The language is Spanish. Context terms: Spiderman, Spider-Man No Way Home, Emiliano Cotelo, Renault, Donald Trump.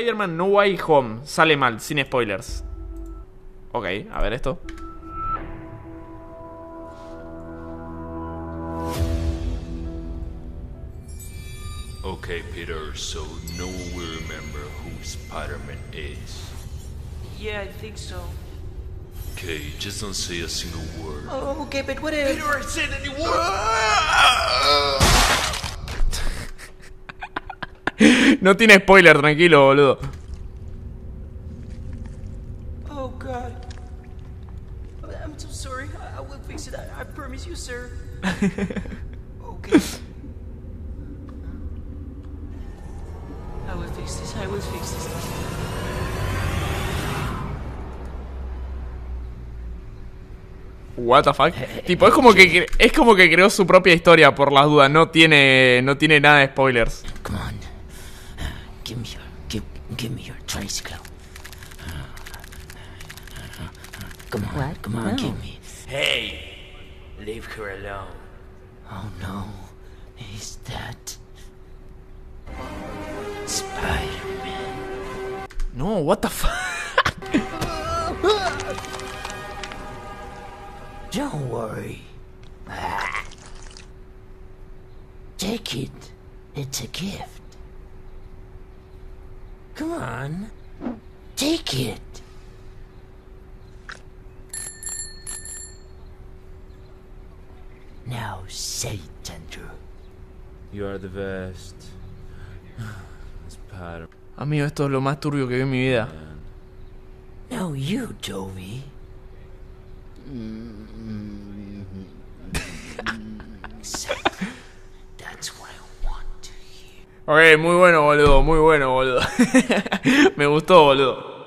Spider-Man No Way Home. Sale mal, sin spoilers. Ok, a ver esto. Okay, Peter, so no one will remember who Spider-Man is. Yeah, I think so. Okay, just don't say a single word. Oh, okay, but what if... Peter, I said any word! No tiene spoiler, tranquilo, boludo. Oh, God. I'm so sorry. I will fix it. I promise you, sir. Okay. I will fix this, I will fix this. What the fuck. Tipo, es como que creó su propia historia por las dudas, no tiene nada de spoilers. Come on. Give me your trace glow. Come on, give me. Hey. Leave her alone. Oh no. Is that Spider-Man? No, what the fuck? Don't worry. Take it. It's a gift. Come on. Take it. Now say it, Andrew. You are the best. Amigo, esto es lo más turbio que vi en mi vida. No, you, Toby. Ok, muy bueno, boludo. Me gustó, boludo.